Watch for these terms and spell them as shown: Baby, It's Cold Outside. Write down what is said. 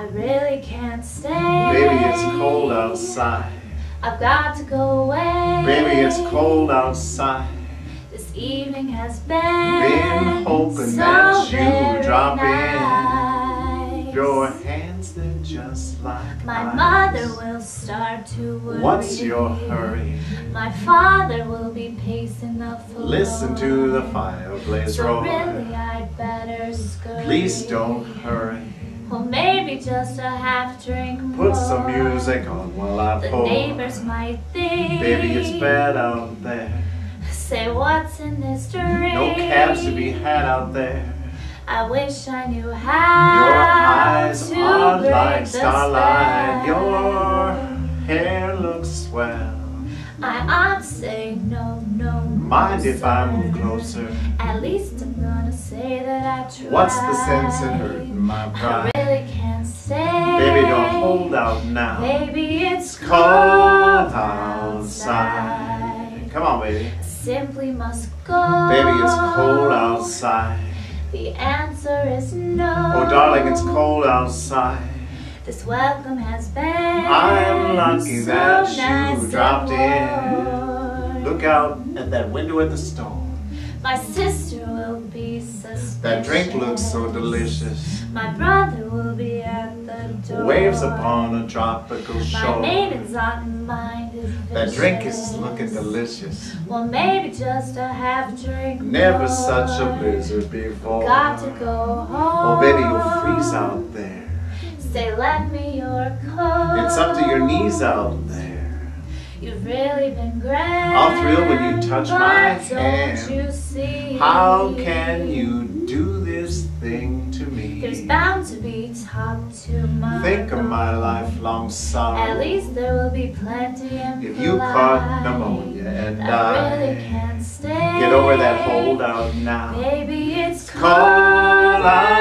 I really can't stay. Baby, it's cold outside. I've got to go away. Baby, it's cold outside. This evening has been hoping that you drop nice. In. Your hands, they're just like my eyes. Mother will start to worry. What's your hurry? My father will be pacing the floor. Listen to the fireplace roar. Really, I'd better scurry. Please don't hurry. Well, maybe just a half drink more. Put some music on while I pour. The neighbors might think, baby, it's bad out there. Say, what's in this drink? No cabs to be had out there. I wish I knew how. Your eyes to are like starlight. Your hair looks swell. My arms say no, no, no. Mind if I move closer? At least I'm gonna say that I tried. What's the sense in hurting my pride? Can't say. Baby, don't hold out now. Baby, it's cold outside. Come on, baby. I simply must go. Baby, it's cold outside. The answer is no. Oh, darling, it's cold outside. This welcome has been. I'm lucky that you dropped in. Look out at that window at the store. My sister will be suspicious. That drink looks so delicious. My brother will be at the door. Waves upon a tropical shore. My maiden's on mind is vicious. That drink is looking delicious. Well, maybe just a half drink. Never more. Such a blizzard before. Got to go home. Oh, baby, you'll freeze out there. Say, let me your coat. It's up to your knees out there. You've really been grand. I'll thrill when you touch my hand. Don't you see? How can you do this thing to me? There's bound to be talk tomorrow. Think of my lifelong sorrow. At least there will be plenty implied. If you caught pneumonia and I really can't stay. Get over that holdout now. Maybe it's cold.